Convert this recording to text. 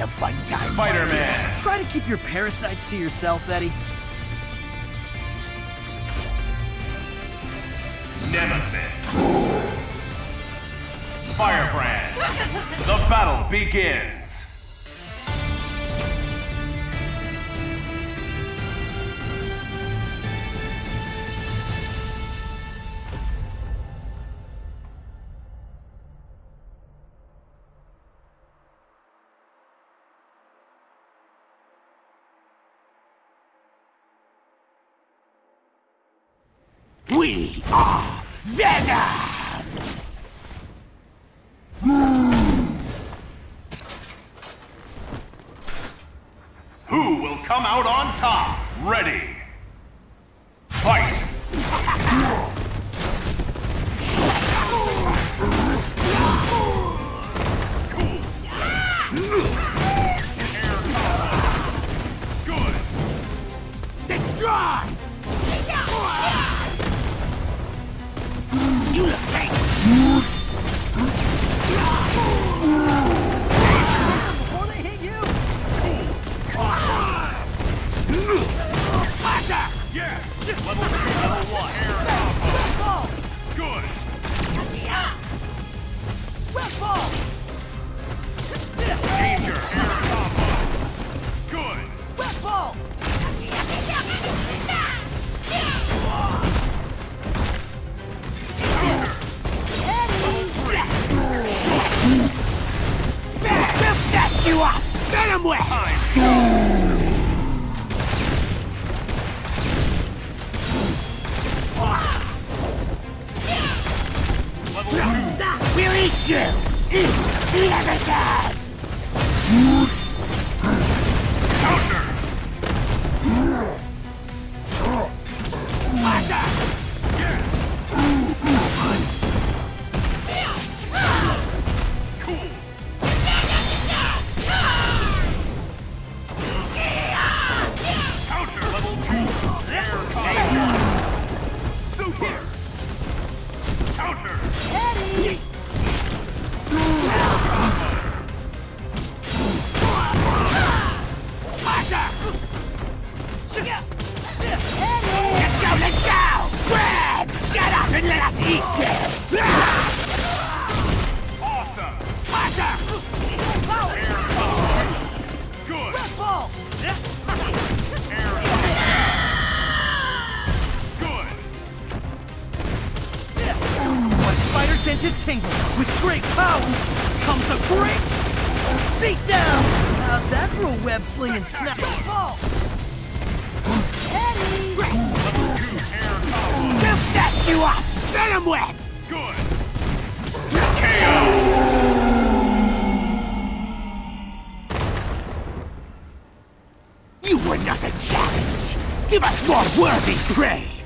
the fun time. Spider-Man! Try to keep your parasites to yourself, Eddie. Nemesis. Firebrand. The battle begins. We are Venom! Who will come out on top? Ready! Fight! Good! Destroy! You look crazy. Before they hit you. Attack! Yes. Level 2, level 1. West ball. Good. West ball. Danger. Air combo. Good. West ball. You are Venom West! We'll eat you! Eat everything! Counter! Yes! Eddie! Let's go, let's go! Grab! Shut up and let us eat you! Awesome! Air ball! Good! Red ball! Air ball! Good! My spider senses tingle. With great power comes a great beatdown. How's that for a web sling and snap? Ball. Eddie! Level 2 air combo. We'll snap you up, Venom Web. Good. KO. You were not a challenge. Give us more worthy prey.